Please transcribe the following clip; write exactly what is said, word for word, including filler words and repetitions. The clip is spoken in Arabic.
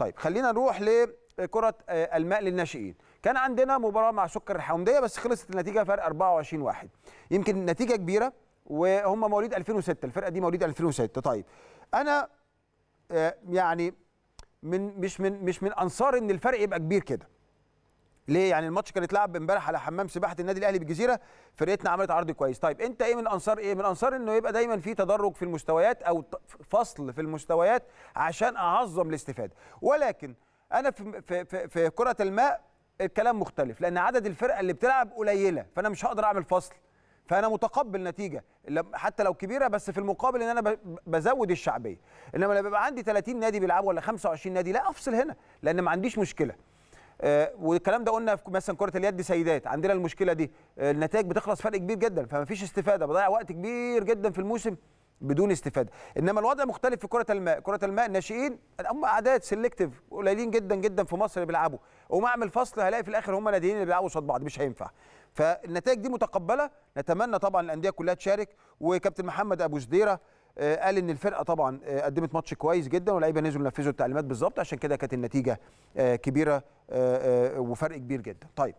طيب خلينا نروح لكرة الماء للناشئين. كان عندنا مباراة مع سكر الحوامدية بس خلصت النتيجة فرق أربعة وعشرين واحد، يمكن نتيجة كبيرة، وهم مواليد ألفين وستة، الفرقة دي مواليد ألفين وستة. طيب أنا يعني من مش من مش من أنصار إن الفرق يبقى كبير كده. ليه؟ يعني الماتش كان اتلعب امبارح على حمام سباحه النادي الاهلي بالجزيره، فرقتنا عملت عرض كويس. طيب انت ايه من انصار ايه؟ من انصار انه يبقى دايما في تدرج في المستويات او فصل في المستويات عشان اعظم الاستفاده، ولكن انا في في في كره الماء الكلام مختلف، لان عدد الفرق اللي بتلعب قليله، فانا مش هقدر اعمل فصل، فانا متقبل نتيجه حتى لو كبيره، بس في المقابل ان انا بزود الشعبيه. انما لما بيبقى عندي ثلاثين نادي بيلعبوا ولا خمسة وعشرين نادي، لا افصل هنا لان ما عنديش مشكله. آه والكلام ده قلنا في مثلا كرة اليد سيدات عندنا المشكلة دي، آه النتائج بتخلص فرق كبير جدا، فما فيش استفادة، بضيع وقت كبير جدا في الموسم بدون استفادة. إنما الوضع مختلف في كرة الماء، كرة الماء الناشئين هم أعداد سيلكتيف قليلين جدا جدا في مصر اللي بيلعبوا، وما أعمل فصل هلاقي في الآخر هم ناديين اللي بيلعبوا قصاد بعض، مش هينفع. فالنتائج دي متقبلة، نتمنى طبعا الأندية كلها تشارك. وكابتن محمد أبو زديرة قال ان الفرقه طبعا قدمت ماتش كويس جدا، واللعيبه نزلوا نفذوا التعليمات بالظبط، عشان كده كانت النتيجه كبيره وفرق كبير جدا. طيب